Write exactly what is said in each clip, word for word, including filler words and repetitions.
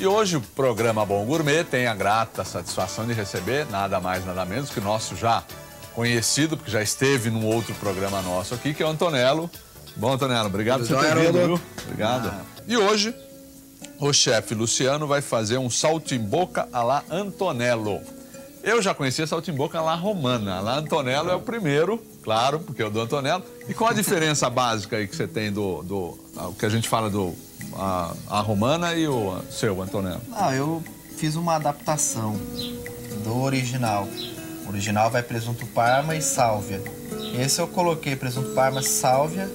E hoje o programa Bom Gourmet tem a grata satisfação de receber nada mais, nada menos que o nosso já conhecido, porque já esteve num outro programa nosso aqui, que é o Antonello. Bom, Antonello, obrigado por ter vindo, viu? Obrigado. Ah. E hoje o chefe Luciano vai fazer um saltimboca à la Antonello. Eu já conhecia saltimboca à la romana. À la Antonello é o primeiro, claro, porque é o do Antonello. E qual a diferença básica aí que você tem do, do o que a gente fala do a, a romana e o seu, Antonello? Não, eu fiz uma adaptação do original. O original vai presunto parma e sálvia. Esse eu coloquei presunto parma, sálvia,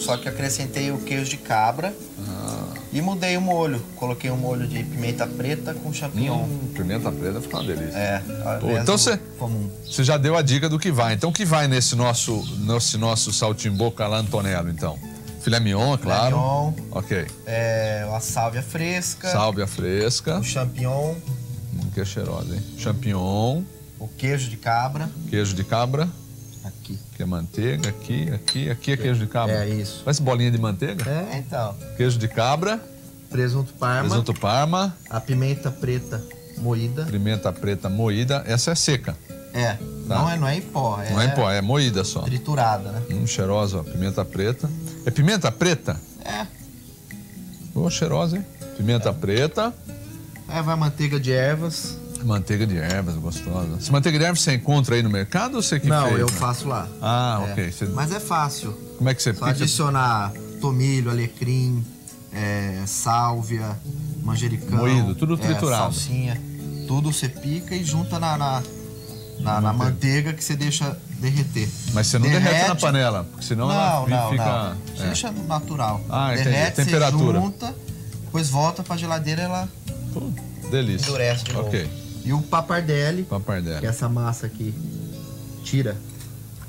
só que acrescentei o queijo de cabra. Ah. E mudei o molho. Coloquei um molho de pimenta preta com champignon. Hum, pimenta preta ficou uma delícia. É. Pô, então você já deu a dica do que vai. Então o que vai nesse nosso, nesse nosso saltimboca lá, Antonello, então? Filé mignon, é claro. Mignon, ok. É, a sálvia fresca. Sálvia fresca. O champignon. Hum, que é cheirosa, hein? Champignon. O queijo de cabra. Queijo de cabra. Aqui. Que é manteiga, aqui, aqui, aqui é queijo de cabra. É isso. Parece bolinha de manteiga? É, então. Queijo de cabra. Presunto parma. Presunto parma. A pimenta preta moída. Pimenta preta moída. Essa é seca. É. Tá? Não, é, não é em pó. É, não é em pó, é moída só. Triturada, né? Hum, cheirosa, ó. Pimenta preta. É pimenta preta? É. Ô, oh, cheirosa, hein? Pimenta é. preta. Aí vai manteiga de ervas. Manteiga de ervas, gostosa. Essa manteiga de ervas você encontra aí no mercado ou você que Não, fez, eu né? faço lá. Ah, é. ok. Você... Mas é fácil. Como é que você Só pica? Adicionar tomilho, alecrim, é, sálvia, manjericão. Moído, tudo triturado. É, salsinha. Tudo você pica e junta na, na, na, na manteiga que você deixa derreter. Mas você não derrete, derrete na panela, porque senão não, ela não, fica... Não, você é. deixa natural. Ah, derrete, temperatura. Você junta, depois volta pra geladeira e ela... Tudo. Delícia. Endurece de novo. Ok. E o pappardelle, pappardelle, que é essa massa aqui, tira.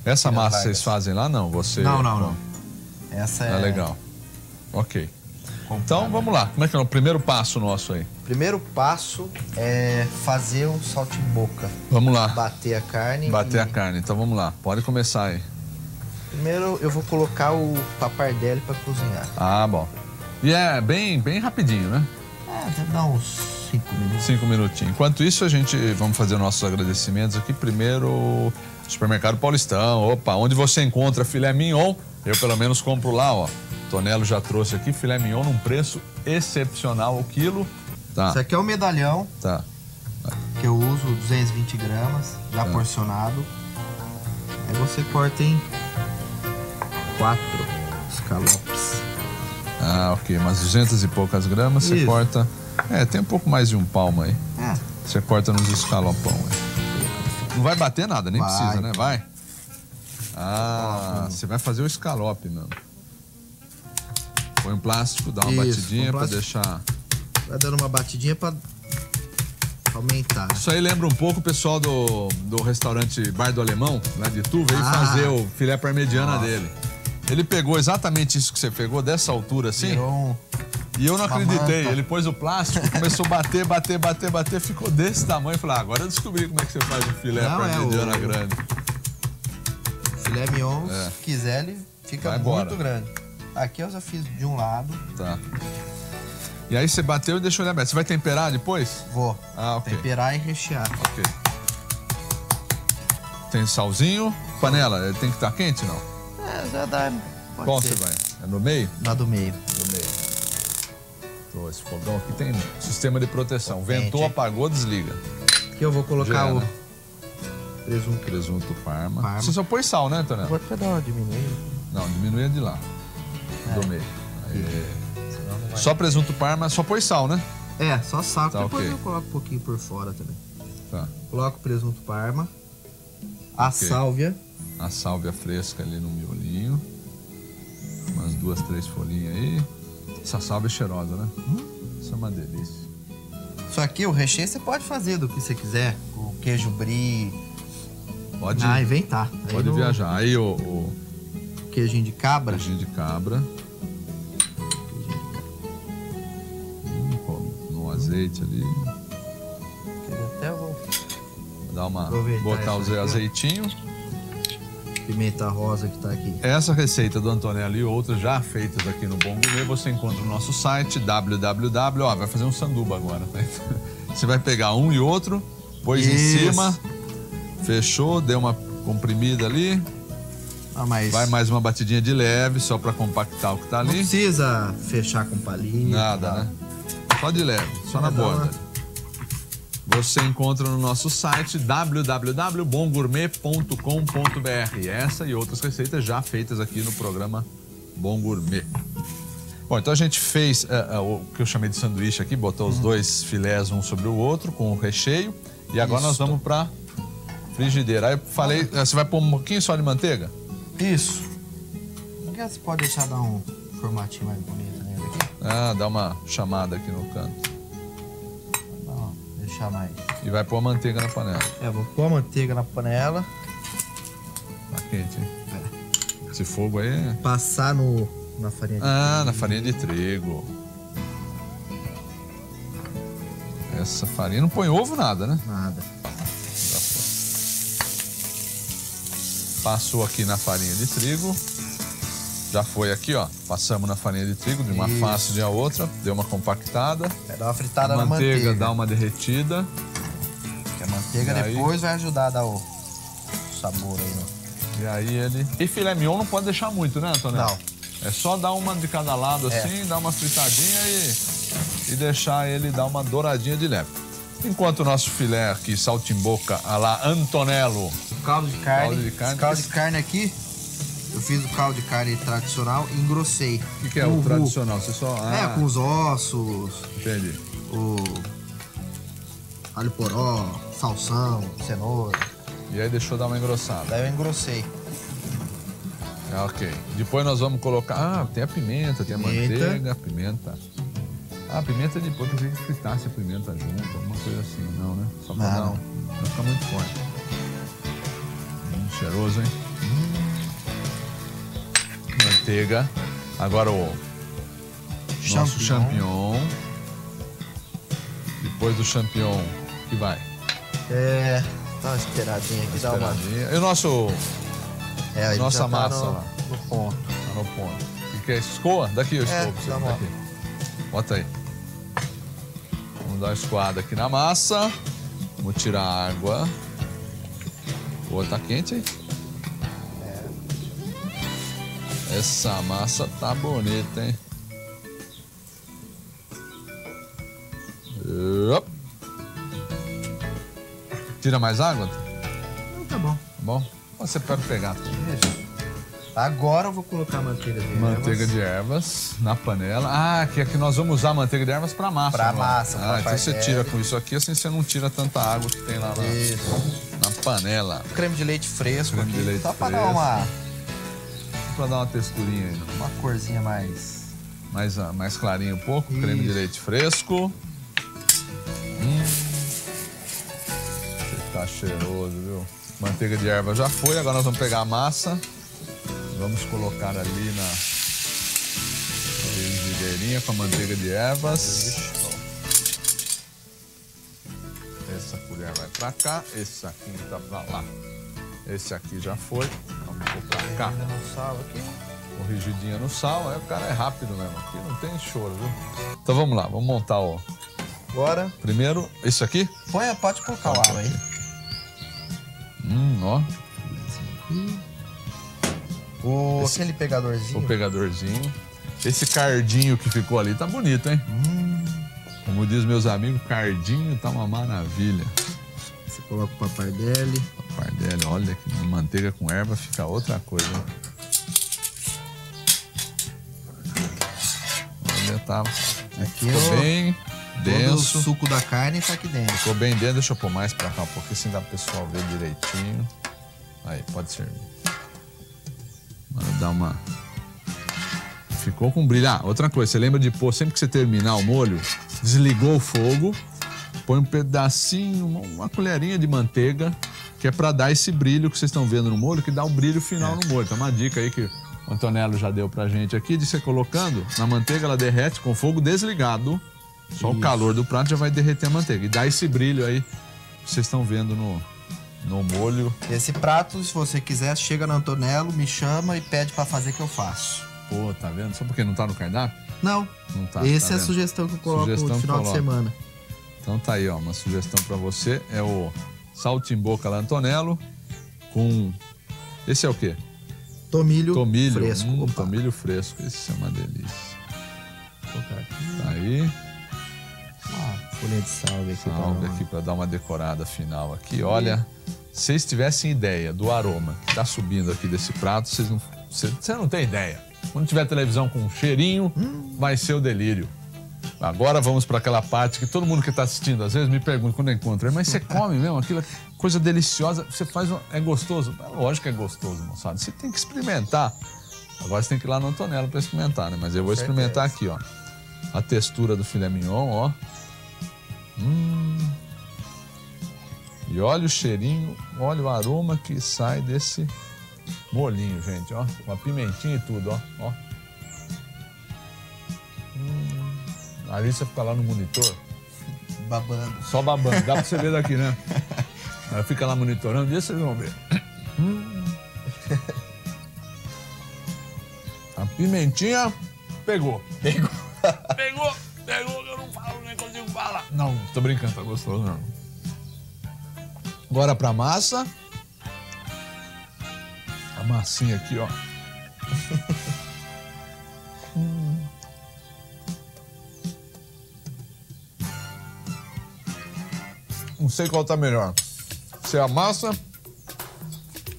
Essa tira massa vocês fazem lá? Não, você... Não, não, não. Essa é... Ah, legal. Ok. Comprar, então, vamos né? lá. Como é que é o primeiro passo nosso aí? Primeiro passo é fazer um saltimboca. Vamos lá. Bater a carne. Bater e... a carne. Então, vamos lá. Pode começar aí. Primeiro, eu vou colocar o pappardelle para cozinhar. Ah, bom. E é bem, bem rapidinho, né? É, deve dar uns... Cinco minutinhos. Cinco minutinhos. Enquanto isso, a gente vamos fazer nossos agradecimentos aqui. Primeiro, Supermercado Paulistão. Opa, onde você encontra filé mignon, eu pelo menos compro lá, ó. Antonello já trouxe aqui filé mignon num preço excepcional o quilo. Tá. Isso aqui é o medalhão. Tá. Que eu uso duzentos e vinte gramas, já tá. porcionado. Aí você corta em quatro escalopes. Ah, ok. Umas duzentas e poucas gramas, isso. Você corta... É, tem um pouco mais de um palmo aí. É. Você corta nos escalopão. É. Não vai bater nada, nem vai. precisa, né? Vai? Ah, você vai fazer o escalope mesmo. Põe um plástico, dá uma Isso, batidinha pra deixar... Vai dando uma batidinha pra aumentar. Isso aí lembra um pouco o pessoal do, do restaurante Bar do Alemão, lá de Tu, veio ah. fazer o filé parmegiana Nossa. dele. Ele pegou exatamente isso que você pegou, dessa altura assim. Virou um... E eu não acreditei, ele pôs o plástico, começou a bater, bater, bater, bater, ficou desse tamanho. Eu falei, ah, agora eu descobri como é que você faz o filé parmegiana é o... grande. O filé mignon, é. se quiser, ele fica Vai muito embora. grande. Aqui eu já fiz de um lado. Tá. E aí você bateu e deixou ele aberto. Você vai temperar depois? Vou. Ah, ok. Temperar e rechear. Ok. Tem salzinho, panela, ele tem que estar quente, não? É, já dá. Pode Qual ser. você vai? É no meio? Na do meio. Do meio. Esse fogão aqui tem sistema de proteção. Ventou, apagou, desliga. Aqui eu vou colocar Já, o né? presunto. Presunto parma. parma. Você só põe sal, né, Antonello? Pode dar uma diminuída. Não, diminuir de lá. É. Do meio. Aí. Vai... Só presunto parma, só põe sal, né? É, só sal. Tá, Depois okay. eu coloco um pouquinho por fora também. Tá. Coloco presunto parma. A okay. sálvia. A sálvia fresca ali no miolinho. Umas duas, três folhinhas aí. Essa sálvia é cheirosa, né? Hum. Isso é uma delícia. Isso aqui, o recheio, você pode fazer do que você quiser. O queijo brie. Pode ah, inventar. Pode Aí viajar. No... Aí o, o... Queijinho de cabra. Queijinho de cabra. Queijinho de cabra. Hum, no azeite ali. Até eu vou... Dar uma... Aproveitar botar o azeitinho. pimenta rosa que está aqui. Essa receita do Antonello e outras já feitas aqui no Bom Gourmet você encontra no nosso site w w w ponto Ó, vai fazer um sanduba agora, tá? Você vai pegar um e outro, pôs em cima, fechou, deu uma comprimida ali. Ah, mas... Vai mais uma batidinha de leve, só para compactar o que tá ali. Não precisa fechar com palhinha. Nada, né? Só de leve, só na borda. Uma... Você encontra no nosso site w w w ponto bom gourmet ponto com ponto b r. Essa e outras receitas já feitas aqui no programa Bom Gourmet. Bom, então a gente fez uh, uh, o que eu chamei de sanduíche aqui, botou os hum. dois filés um sobre o outro com o recheio. E agora Isso. nós vamos para frigideira. Aí eu falei, ah. você vai pôr um pouquinho só de manteiga? Isso. Você pode deixar dar um formatinho mais bonito nele aqui. Ah, dá uma chamada aqui no canto. Não, deixar mais. E vai pôr a manteiga na panela. É, vou pôr a manteiga na panela. Tá quente, hein? É. Esse fogo aí... É... Passar no, na farinha de ah, trigo. Ah, na farinha de trigo. Essa farinha não põe ovo nada, né? Nada. Passou aqui na farinha de trigo. Já foi aqui, ó. Passamos na farinha de trigo, de uma Isso. face de a outra. Deu uma compactada. É, dá uma fritada na manteiga. A manteiga dá uma derretida. Porque a manteiga e depois aí... vai ajudar a dar o sabor aí, ó. E aí ele... E filé mignon não pode deixar muito, né, Antonello? Não. É só dar uma de cada lado é. assim, dar uma fritadinha e... e deixar ele dar uma douradinha de leve. Enquanto o nosso filé aqui, saltimboca à la Antonello. Caldo de carne. Caldo de carne. Esse caldo de carne aqui, eu fiz o caldo de carne tradicional e engrossei. O que, que é o, o tradicional? Você só... Ah. É, com os ossos. Entendi. O alho poró, salsão, cenoura. E aí deixou dar uma engrossada. Daí eu engrossei. Ah, ok. Depois nós vamos colocar... Ah, tem a pimenta, tem a manteiga, a pimenta. Ah, a pimenta depois, tem que fritar se a pimenta junto, alguma coisa assim, não, né? Só pra não, não, não fica muito forte. Hum, cheiroso, hein? Hum. Manteiga. Agora o champignon. Nosso champignon. Depois do champignon, o que vai? É, dá uma esperadinha aqui, dá uma... E o nosso... É, aí nossa massa tá no, lá. No ponto. Tá no ponto. E que é escoa? Daqui eu escoa é, pra você, uma... daqui. Bota aí. Vamos dar uma escoada aqui na massa. Vou tirar a água. Pô, tá quente, hein? É. Essa massa tá bonita, hein? Op. Tira mais água? Não, tá bom. Tá bom? Você pode pegar. Isso. Agora eu vou colocar a manteiga de manteiga ervas. Manteiga de ervas na panela. Ah, que aqui nós vamos usar a manteiga de ervas para massa. Para massa. Ah, então você tira com isso aqui, assim você não tira tanta água que tem lá na, na panela. Creme de leite fresco creme aqui, de leite só para dar uma... Para dar uma texturinha aí. Uma corzinha mais... Mais, mais clarinha um pouco, isso. Creme de leite fresco. Hum. Tá cheiroso, viu? Manteiga de erva já foi, agora nós vamos pegar a massa. Vamos colocar ali na frigideirinha com a manteiga de ervas. Essa colher vai pra cá, esse aqui tá pra lá. Esse aqui já foi, vamos pôr pra cá. Corrigidinha no sal, é, o cara é rápido mesmo, aqui não tem choro, viu? Então vamos lá, vamos montar o... Agora... Primeiro, isso aqui? Põe a parte com o calado aí. Hum, ó. O esse, aquele pegadorzinho. O pegadorzinho. Esse cardinho que ficou ali tá bonito, hein? Hum. Como diz meus amigos, cardinho tá uma maravilha. Você coloca o pappardelle. Pappardelle, olha que manteiga com erva fica outra coisa. Olha, tá. Aqui ficou eu, bem denso. O suco da carne tá aqui dentro. Ficou bem dentro, deixa eu pôr mais pra cá, porque assim dá pro pessoal ver direitinho. Aí, pode servir. Dá uma... Ficou com brilho. Ah, outra coisa, você lembra de pôr, sempre que você terminar o molho, desligou o fogo, põe um pedacinho, uma, uma colherinha de manteiga, que é pra dar esse brilho que vocês estão vendo no molho, que dá o brilho final no molho. Então é uma dica aí que o Antonello já deu pra gente aqui, de você colocando na manteiga, ela derrete com fogo desligado, só Isso. o calor do prato já vai derreter a manteiga. E dá esse brilho aí que vocês estão vendo no... no molho. Esse prato, se você quiser, chega no Antonello, me chama e pede pra fazer que eu faço. Pô, tá vendo? Só porque não tá no cardápio? Não. Não tá. Essa tá é a sugestão que eu coloco sugestão no final coloca. de semana. Então tá aí, ó, uma sugestão pra você. É o saltimboca lá Antonello com... Esse é o quê? Tomilho, tomilho fresco. Hum, tomilho fresco. Esse é uma delícia. Tá aí. Ah, folha de salve aqui. Salve aqui pra dar uma decorada final aqui. Olha, se vocês tivessem ideia do aroma que tá subindo aqui desse prato, vocês não, vocês, vocês não têm ideia. Quando tiver televisão com um cheirinho, hum. vai ser o delírio. Agora vamos para aquela parte que todo mundo que está assistindo às vezes me pergunta quando eu encontro. Mas você come mesmo aquilo? Coisa deliciosa. Você faz... Um... É gostoso? Lógico que é gostoso, moçada. Você tem que experimentar. Agora você tem que ir lá no Antonello para experimentar, né? Mas eu vou experimentar aqui, ó. A textura do filé mignon, ó. Hum. E olha o cheirinho, olha o aroma que sai desse molinho, gente, ó. Com a pimentinha e tudo, ó. Ó. Hum. A Alicia fica lá no monitor. Babando. Só babando. Dá pra você ver daqui, né? Ela fica lá monitorando. Deixa vocês vão ver. Hum. A pimentinha pegou. Pegou. Pegou. Pegou. Eu não falo, nem consigo falar. Não, tô brincando. Tá gostoso, não. Agora pra massa. A massinha aqui, ó. Hum. Não sei qual tá melhor, se é a massa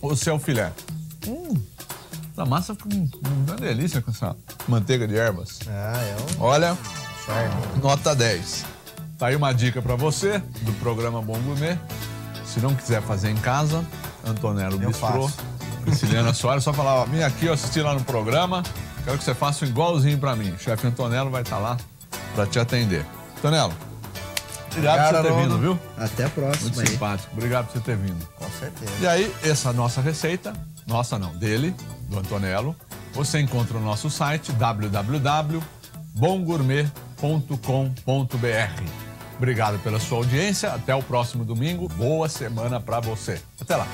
ou se é o filé. Hum, a massa fica uma delícia com essa manteiga de ervas. Ah, é um... Olha, certo. Nota dez. Tá aí uma dica pra você do programa Bom Gourmet. Se não quiser fazer em casa, Antonello Bistrô, Prisciliana Soares, só falar, ó, vim aqui, eu assisti lá no programa, quero que você faça igualzinho pra mim. O chefe Antonello vai estar tá lá pra te atender. Antonello. Obrigado por você ter vindo, viu? Até a próxima. Muito simpático. Obrigado por você ter vindo. Com certeza. E aí, essa nossa receita, nossa não, dele, do Antonello, você encontra no nosso site w w w ponto bom gourmet ponto com ponto b r. Obrigado pela sua audiência. Até o próximo domingo. Boa semana pra você. Até lá.